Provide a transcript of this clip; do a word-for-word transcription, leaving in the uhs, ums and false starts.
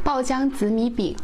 爆浆紫米饼。